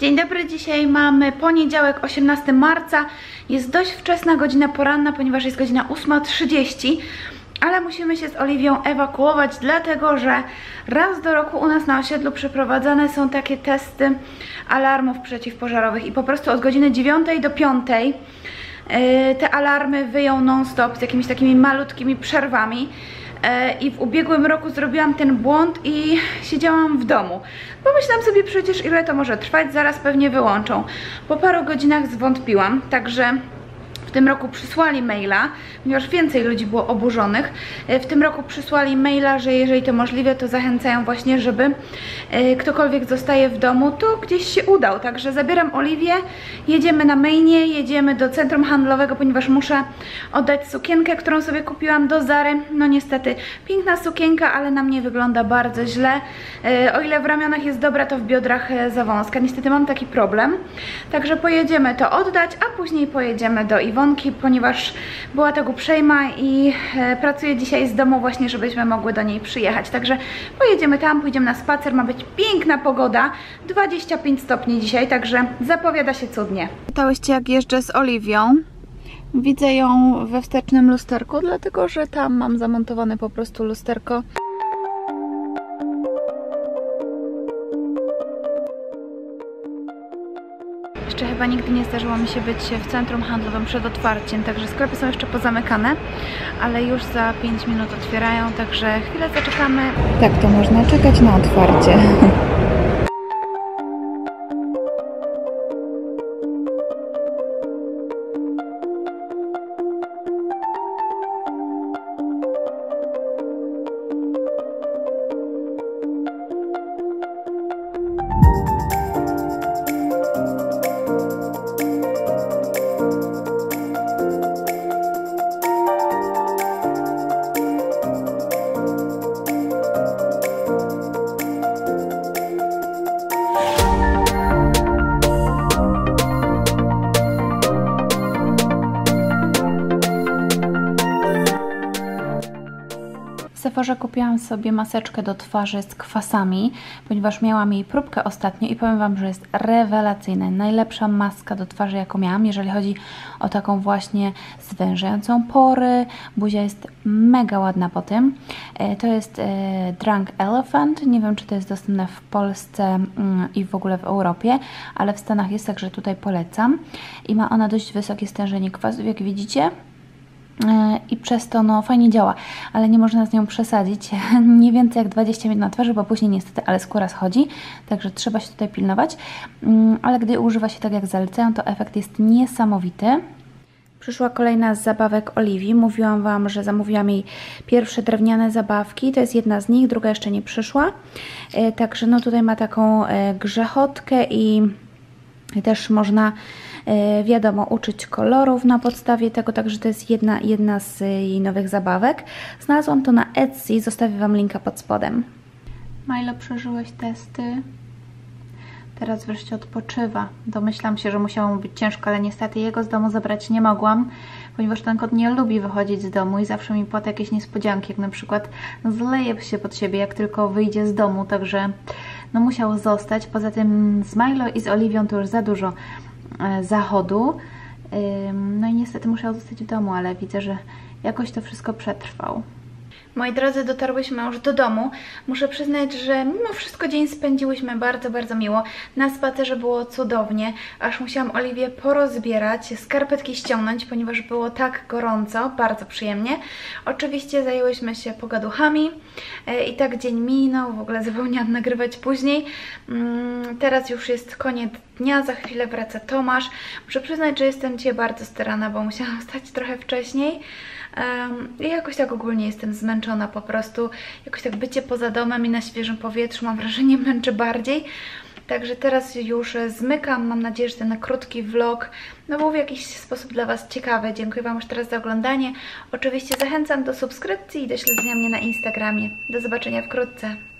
Dzień dobry, dzisiaj mamy poniedziałek, 18 marca. Jest dość wczesna godzina poranna, ponieważ jest godzina 8:30, ale musimy się z Oliwią ewakuować, dlatego że raz do roku u nas na osiedlu przeprowadzane są takie testy alarmów przeciwpożarowych i po prostu od godziny 9 do 5 te alarmy wyją non-stop z jakimiś takimi malutkimi przerwami. I w ubiegłym roku zrobiłam ten błąd i siedziałam w domu. Pomyślałam sobie, przecież ile to może trwać, zaraz pewnie wyłączą. Po paru godzinach zwątpiłam, także w tym roku przysłali maila, ponieważ więcej ludzi było oburzonych. W tym roku przysłali maila, że jeżeli to możliwe, to zachęcają właśnie, żeby ktokolwiek zostaje w domu, to gdzieś się udał. Także zabieram Oliwię, jedziemy na Mainie, jedziemy do centrum handlowego, ponieważ muszę oddać sukienkę, którą sobie kupiłam do Zary. No niestety piękna sukienka, ale na mnie wygląda bardzo źle. O ile w ramionach jest dobra, to w biodrach za wąska. Niestety mam taki problem. Także pojedziemy to oddać, a później pojedziemy do Iwonki, ponieważ była tak uprzejma i pracuje dzisiaj z domu właśnie, żebyśmy mogły do niej przyjechać. Także pojedziemy tam, pójdziemy na spacer, ma być piękna pogoda, 25 stopni dzisiaj, także zapowiada się cudnie. Pytałyście, jak jeżdżę z Oliwią? Widzę ją we wstecznym lusterku, dlatego że tam mam zamontowane po prostu lusterko. Jeszcze chyba nigdy nie zdarzyło mi się być w centrum handlowym przed otwarciem, także sklepy są jeszcze pozamykane, ale już za 5 minut otwierają, także chwilę zaczekamy. Tak, to można czekać na otwarcie. W Sephorze kupiłam sobie maseczkę do twarzy z kwasami, ponieważ miałam jej próbkę ostatnio i powiem Wam, że jest rewelacyjna. Najlepsza maska do twarzy, jaką miałam, jeżeli chodzi o taką właśnie zwężającą pory. Buzia jest mega ładna po tym. To jest Drunk Elephant. Nie wiem, czy to jest dostępne w Polsce i w ogóle w Europie, ale w Stanach jest, także tutaj polecam. I ma ona dość wysokie stężenie kwasów, jak widzicie. I przez to no fajnie działa, ale nie można z nią przesadzić, nie więcej jak 20 minut na twarzy, bo później niestety, ale skóra schodzi, także trzeba się tutaj pilnować, ale gdy używa się tak jak zalecają, to efekt jest niesamowity. Przyszła kolejna z zabawek Oliwii. Mówiłam Wam, że zamówiłam jej pierwsze drewniane zabawki. To jest jedna z nich, druga jeszcze nie przyszła, także no tutaj ma taką grzechotkę i też można, wiadomo, uczyć kolorów na podstawie tego, także to jest jedna z jej nowych zabawek. Znalazłam to na Etsy, zostawię Wam linka pod spodem. Milo, przeżyłeś testy? Teraz wreszcie odpoczywa. Domyślam się, że musiało mu być ciężko, ale niestety jego z domu zabrać nie mogłam, ponieważ ten kot nie lubi wychodzić z domu i zawsze mi płata jakieś niespodzianki, jak na przykład zleje się pod siebie, jak tylko wyjdzie z domu, także no musiał zostać. Poza tym z Milo i z Oliwią to już za dużo zachodu, no i niestety musiał zostać w domu, ale widzę, że jakoś to wszystko przetrwał. Moi drodzy, dotarłyśmy już do domu. Muszę przyznać, że mimo wszystko dzień spędziłyśmy bardzo, bardzo miło. Na spacerze było cudownie, aż musiałam Oliwię porozbierać, skarpetki ściągnąć, ponieważ było tak gorąco, bardzo przyjemnie. Oczywiście zajęłyśmy się pogaduchami i tak dzień minął, w ogóle zapomniałam nagrywać później. Teraz już jest koniec dnia, za chwilę wraca Tomasz. Muszę przyznać, że jestem dzisiaj bardzo starana, bo musiałam wstać trochę wcześniej. I jakoś tak ogólnie jestem zmęczona po prostu, jakoś tak bycie poza domem i na świeżym powietrzu, mam wrażenie, męczy bardziej. Także teraz już zmykam, mam nadzieję, że ten krótki vlog no był w jakiś sposób dla Was ciekawy. Dziękuję Wam już teraz za oglądanie, oczywiście zachęcam do subskrypcji i do śledzenia mnie na Instagramie. Do zobaczenia wkrótce.